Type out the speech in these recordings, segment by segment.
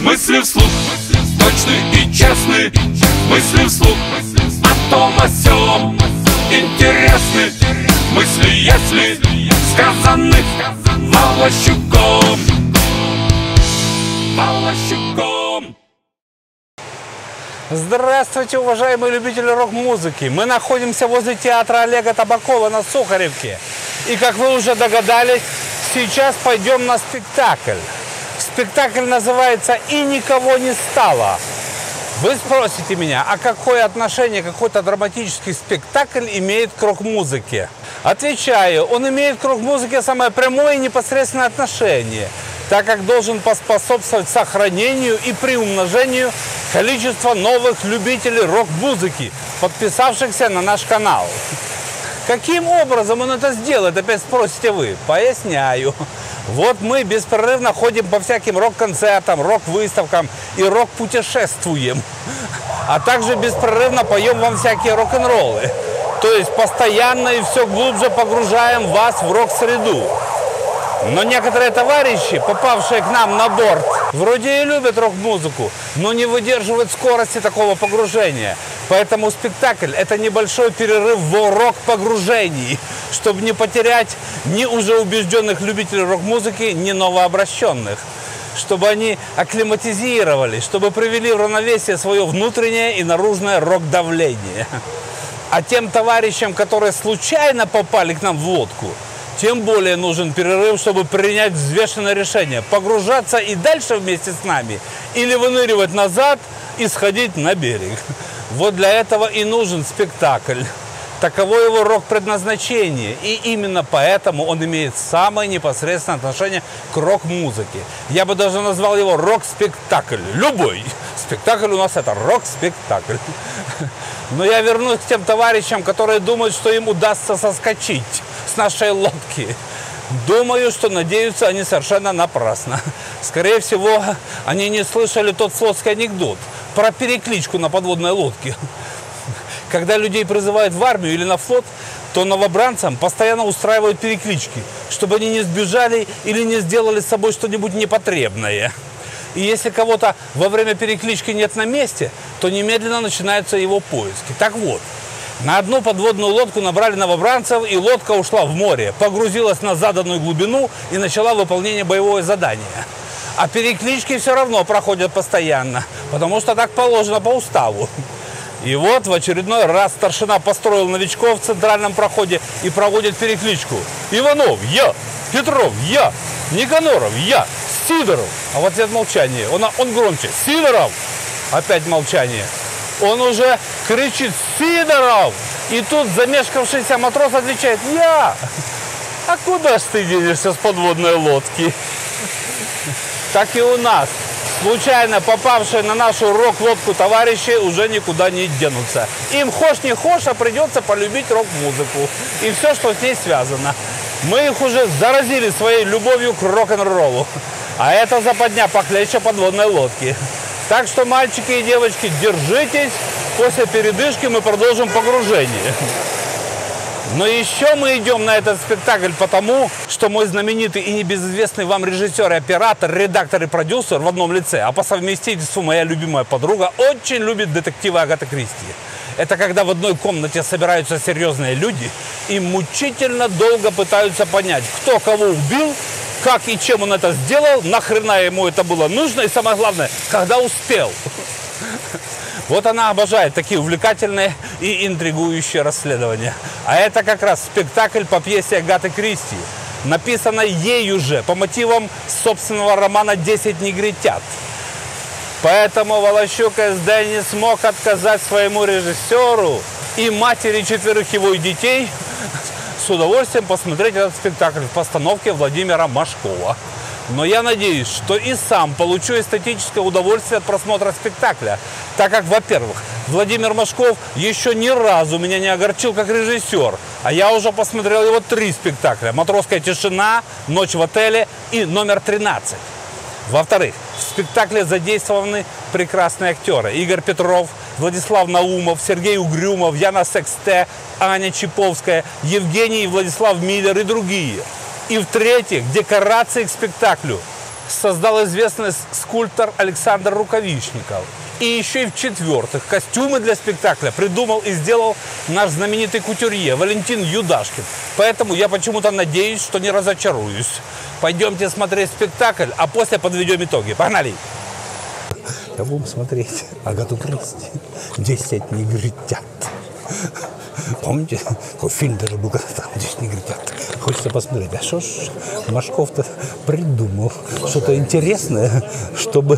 Мысли вслух, точные и честные. Мысли вслух, о том о сём, интересны. Мысли, если сказаны Малощуком. Малощуком. Здравствуйте, уважаемые любители рок-музыки! Мы находимся возле театра Олега Табакова на Сухаревке. И, как вы уже догадались, сейчас пойдем на спектакль. Спектакль называется «И никого не стало». Вы спросите меня, а какое отношение какой-то драматический спектакль имеет к рок-музыке? Отвечаю, он имеет к рок-музыке самое прямое и непосредственное отношение, так как должен поспособствовать сохранению и приумножению количества новых любителей рок-музыки, подписавшихся на наш канал. Каким образом он это сделает, опять спросите вы? Поясняю. Вот мы беспрерывно ходим по всяким рок-концертам, рок-выставкам и рок-путешествуем. А также беспрерывно поем вам всякие рок-н-роллы. То есть постоянно и все глубже погружаем вас в рок-среду. Но некоторые товарищи, попавшие к нам на борт, вроде и любят рок-музыку, но не выдерживают скорости такого погружения. Поэтому спектакль – это небольшой перерыв в рок-погружении, чтобы не потерять ни уже убежденных любителей рок-музыки, ни новообращенных. Чтобы они акклиматизировались, чтобы привели в равновесие свое внутреннее и наружное рок-давление. А тем товарищам, которые случайно попали к нам в лодку, тем более нужен перерыв, чтобы принять взвешенное решение. Погружаться и дальше вместе с нами или выныривать назад и сходить на берег. Вот для этого и нужен спектакль. Таково его рок-предназначение. И именно поэтому он имеет самое непосредственное отношение к рок-музыке. Я бы даже назвал его рок-спектакль. Любой спектакль у нас это рок-спектакль. Но я вернусь к тем товарищам, которые думают, что им удастся соскочить с нашей лодки. Думаю, что надеются они совершенно напрасно. Скорее всего, они не слышали тот флотский анекдот про перекличку на подводной лодке. Когда людей призывают в армию или на флот, то новобранцам постоянно устраивают переклички, чтобы они не сбежали или не сделали с собой что-нибудь непотребное. И если кого-то во время переклички нет на месте, то немедленно начинаются его поиски. Так вот. На одну подводную лодку набрали новобранцев, и лодка ушла в море, погрузилась на заданную глубину и начала выполнение боевого задания. А переклички все равно проходят постоянно, потому что так положено по уставу. И вот в очередной раз старшина построил новичков в центральном проходе и проводит перекличку. Иванов, я! Петров, я! Никаноров, я! Сидоров! А в ответ молчание. Он громче. Сидоров! Опять молчание. Он уже кричит «Сидоров!» И тут замешкавшийся матрос отвечает «Я!» А куда ж ты денешься с подводной лодки? Так и у нас. Случайно попавшие на нашу рок-лодку товарищи уже никуда не денутся. Им хошь не хошь, а придется полюбить рок-музыку. И все, что с ней связано. Мы их уже заразили своей любовью к рок-н-роллу. А это западня похлеще подводной лодки. Так что, мальчики и девочки, держитесь. После передышки мы продолжим погружение. Но еще мы идем на этот спектакль потому, что мой знаменитый и небезызвестный вам режиссер и оператор, редактор и продюсер в одном лице, а по совместительству моя любимая подруга, очень любит детективы Агаты Кристи. Это когда в одной комнате собираются серьезные люди и мучительно долго пытаются понять, кто кого убил, как и чем он это сделал, нахрена ему это было нужно, и самое главное, когда успел. Вот она обожает такие увлекательные и интригующие расследования. А это как раз спектакль по пьесе Агаты Кристи, написанной ею же по мотивам собственного романа «Десять негритят». Поэтому Малощук СД не смог отказать своему режиссеру и матери 4 его детей с удовольствием посмотреть этот спектакль в постановке Владимира Машкова. Но я надеюсь, что и сам получу эстетическое удовольствие от просмотра спектакля, так как, во-первых, Владимир Машков еще ни разу меня не огорчил как режиссер, а я уже посмотрел его 3 спектакля: «Матросская тишина», «Ночь в отеле» и «Номер 13». Во-вторых, в спектакле задействованы прекрасные актеры: Игорь Петров, Владислав Наумов, Сергей Угрюмов, Яна Сексте, Аня Чиповская, Евгений Владислав Миллер и другие. И в-третьих, декорации к спектаклю. создал известность скульптор Александр Рукавишников. И еще и в-четвертых, костюмы для спектакля придумал и сделал наш знаменитый кутюрье Валентин Юдашкин. Поэтому я почему-то надеюсь, что не разочаруюсь. Пойдемте смотреть спектакль, а после подведем итоги. Погнали! Да будем смотреть Агату Кристи. 10 негритят. Помните, такой фильм даже был, когда там 10 негритят. Хочется посмотреть, а что ж Машков-то придумал что-то интересное, чтобы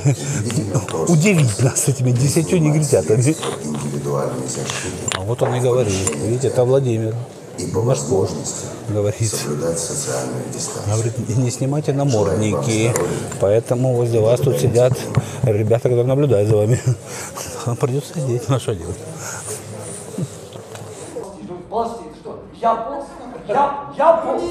удивить нас этими 10 негритятами. А вот он и говорит, видите, это Владимир Машков говорит. Говорит, не снимайте намордники, поэтому возле вас тут сидят ребята, которые наблюдают за вами. Придется сидеть, на что делать?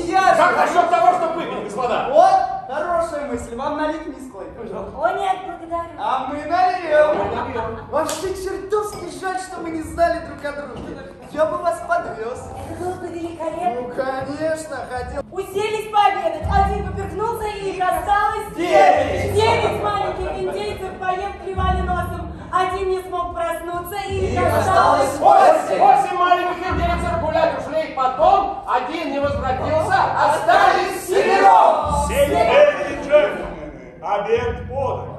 Я как насчет того, чтобы выпить, господа? Вот, хорошая мысль. Вам налить миску, пожалуйста. О, нет, благодарю. А мы нальем. Вообще чертовски жаль, что мы не знали друг о друге. Я бы вас подвез. Это было бы великолепно. Ну, конечно, хотел. Уселись пообедать. Один поперхнулся, и их осталось 9. 9 маленьких индейцев поем клевали носом. Один не смог проснуться, и их осталось 8. 8 маленьких индейцев гулять ушли, потом один не возвратился, остались семером. Семеро, джентльмены, обед подан.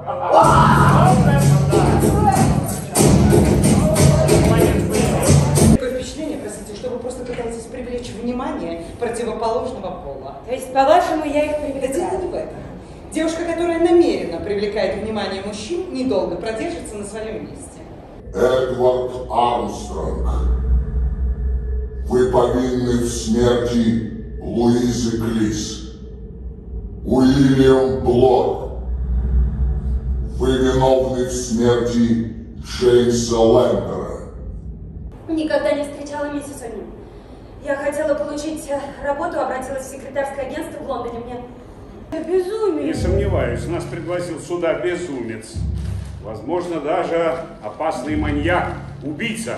Такое впечатление, простите, что вы просто пытаетесь привлечь внимание противоположного пола. То есть, по-вашему, я их привлекла? Да дело не в этом. Девушка, которая намеренно привлекает внимание мужчин, недолго продержится на своем месте. Эдвард Армстронг, вы повинны в смерти Луизы Клис. Уильям Блок, вы виновны в смерти Джеймса Лендера. Никогда не встречала миссис О'Нил. Я хотела получить работу, обратилась в секретарское агентство в Лондоне. Безумие. Не сомневаюсь, нас пригласил сюда безумец. Возможно, даже опасный маньяк, убийца.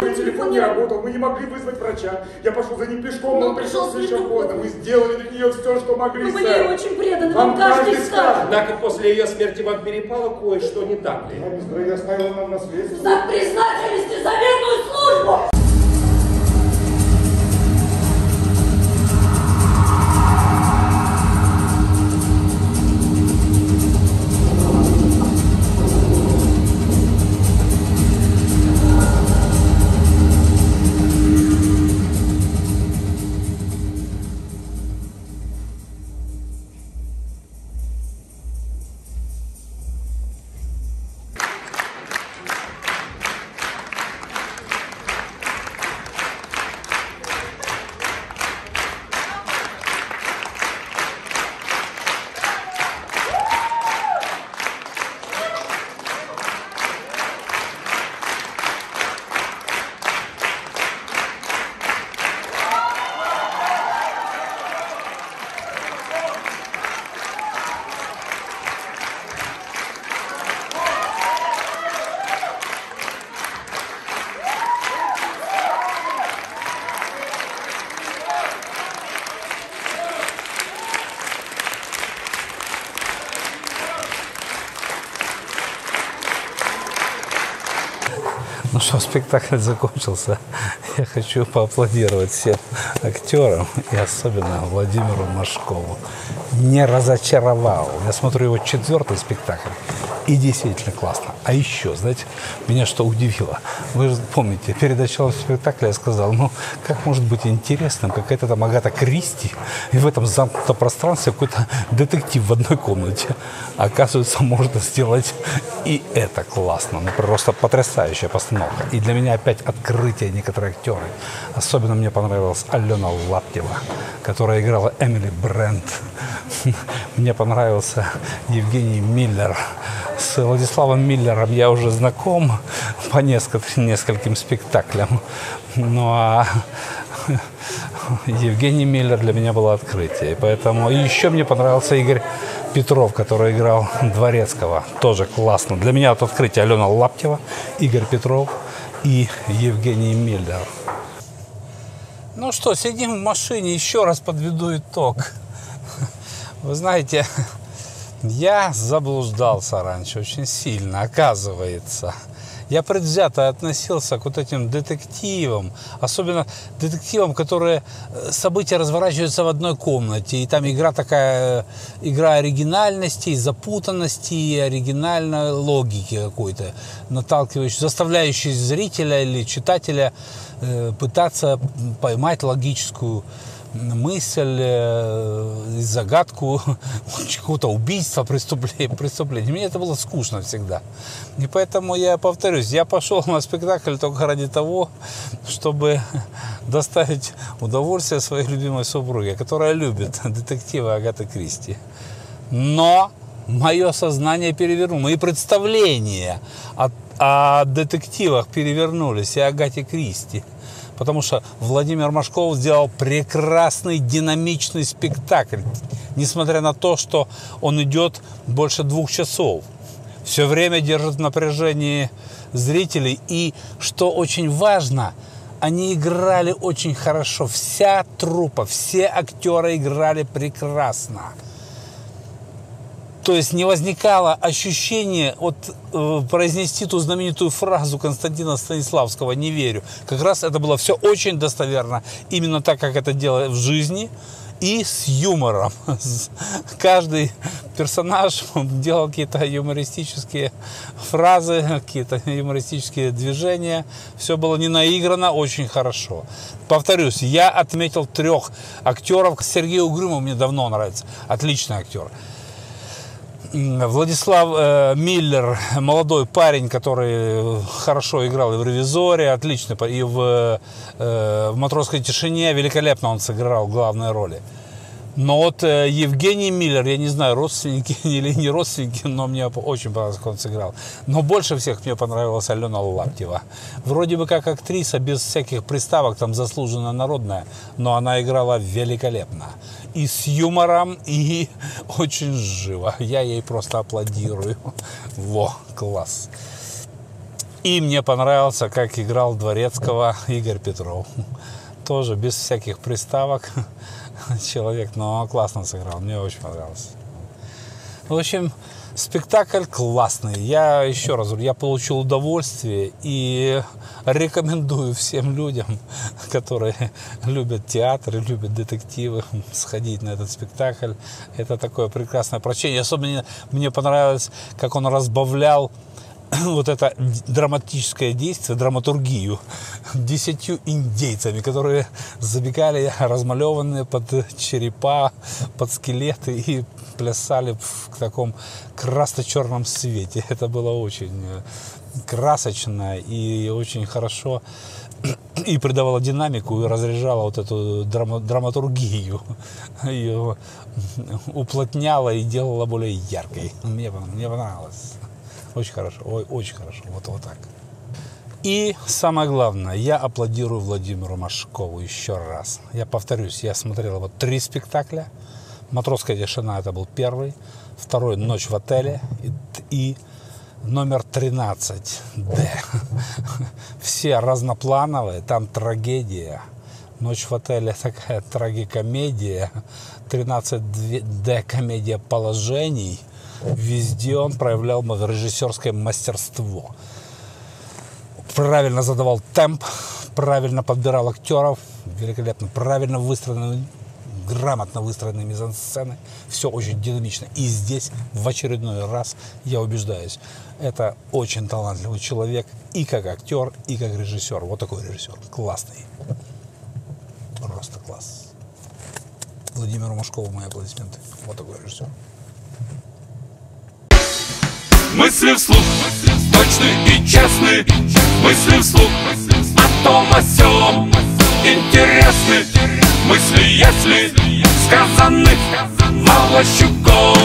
Телефон не работал, мы не могли вызвать врача. Я пошел за ним пешком, он пришел с вещеводом. Мы сделали для нее все, что могли. Мы были очень преданы, вам каждый скажет. Однако после ее смерти вам перепало кое-что, не так ли? Мистер, я оставил нам наследство. Знак признательности за верную службу! Ну что, спектакль закончился. Я хочу поаплодировать всем актерам и особенно Владимиру Машкову. Не разочаровал. Я смотрю его 4-й спектакль. И действительно классно. А еще, знаете, меня что удивило. Вы же помните, перед началом спектакля я сказал, ну, как может быть интересным какая-то там Агата Кристи, и в этом замкнутом пространстве какой-то детектив в одной комнате. Оказывается, можно сделать и это классно. Ну, просто потрясающая постановка. И для меня опять открытие некоторые актеры. Особенно мне понравилась Алена Лаптева, которая играла Эмили Брент. Мне понравился Евгений Миллер. С Владиславом Миллером я уже знаком по нескольким спектаклям. Ну а Евгений Миллер для меня было открытие. Поэтому и еще мне понравился Игорь Петров, который играл Дворецкого. Тоже классно. Для меня это открытие. Алена Лаптева, Игорь Петров и Евгений Миллер. Ну что, сидим в машине, еще раз подведу итог. Вы знаете, я заблуждался раньше очень сильно, оказывается. Я предвзято относился к вот этим детективам, особенно детективам, которые события разворачиваются в одной комнате. И там игра такая, игра оригинальности, запутанности и оригинальной логики какой-то, наталкивающей, заставляющей зрителя или читателя пытаться поймать логическую мысль, загадку какого-то убийства, преступления. Мне это было скучно всегда. И поэтому, я повторюсь, я пошел на спектакль только ради того, чтобы доставить удовольствие своей любимой супруге, которая любит детективы Агаты Кристи. Но мое сознание перевернуло, мои представления о детективах перевернулись и Агате Кристи. Потому что Владимир Машков сделал прекрасный динамичный спектакль, несмотря на то, что он идет больше 2 часов. Все время держит в напряжении зрителей. И, что очень важно, они играли очень хорошо. Вся труппа, все актеры играли прекрасно. То есть не возникало ощущения произнести ту знаменитую фразу Константина Станиславского «не верю». Как раз это было все очень достоверно, именно так, как это делали в жизни, и с юмором. Каждый персонаж делал какие-то юмористические фразы, какие-то юмористические движения. Все было не наиграно, очень хорошо. Повторюсь, я отметил 3 актеров. Сергей Угрюмов мне давно нравится, отличный актер. Владислав Миллер, молодой парень, который хорошо играл и в «Ревизоре», отлично, и в «Матросской тишине», великолепно он сыграл главные роли. Но вот Евгений Миллер, я не знаю, родственники или не родственники, но мне очень понравилось, как он сыграл. Но больше всех мне понравилась Алена Лаптева. Вроде бы как актриса, без всяких приставок, там заслуженно народная, но она играла великолепно. И с юмором, и очень живо. Я ей просто аплодирую. Во, класс. И мне понравился, как играл Дворецкого Игорь Петров. Тоже без всяких приставок человек, но классно сыграл. Мне очень понравилось. В общем, спектакль классный. Я еще раз говорю, я получил удовольствие и рекомендую всем людям, которые любят театр и любят детективы, сходить на этот спектакль. Это такое прекрасное прочтение. Особенно мне понравилось, как он разбавлял вот это драматическое действие, драматургию 10 индейцами, которые забегали размалеванные под черепа, под скелеты и плясали в таком красно-черном свете. Это было очень красочно и очень хорошо, и придавало динамику, и разряжало вот эту драматургию, ее уплотняло и делало более яркой. Мне понравилось. Очень хорошо, ой, очень хорошо, вот так. И самое главное, я аплодирую Владимиру Машкову еще раз. Я повторюсь, я смотрел вот 3 спектакля. «Матросская тишина» — это был 1, 2 — «Ночь в отеле» и номер 13 «Д». Все разноплановые, там трагедия. «Ночь в отеле» — такая трагикомедия, 13 «Д» — комедия положений. Везде он проявлял режиссерское мастерство. Правильно задавал темп, правильно подбирал актеров, великолепно, правильно выстроены, грамотно выстроены мизансцены. Все очень динамично. И здесь в очередной раз я убеждаюсь, это очень талантливый человек и как актер, и как режиссер. Вот такой режиссер. Классный. Просто класс. Владимиру Машкову мои аплодисменты. Вот такой режиссер. Мысли вслух, точные и честные. Мысли вслух, о том, о сём, интересны. Мысли, если сказаны Малощуков.